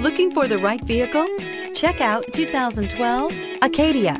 Looking for the right vehicle? Check out 2012 Acadia.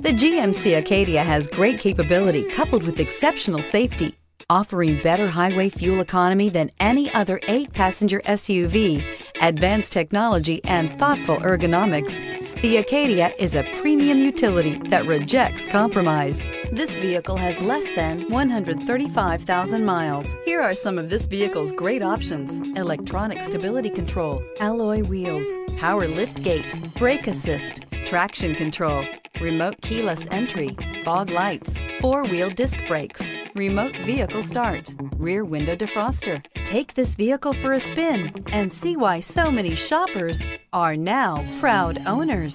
The GMC Acadia has great capability coupled with exceptional safety, offering better highway fuel economy than any other 8-passenger SUV, advanced technology, and thoughtful ergonomics. The Acadia is a premium utility that rejects compromise. This vehicle has less than 135,000 miles. Here are some of this vehicle's great options: electronic stability control, alloy wheels, power liftgate, brake assist, traction control, remote keyless entry, fog lights, four-wheel disc brakes, remote vehicle start, rear window defroster. Take this vehicle for a spin and see why so many shoppers are now proud owners.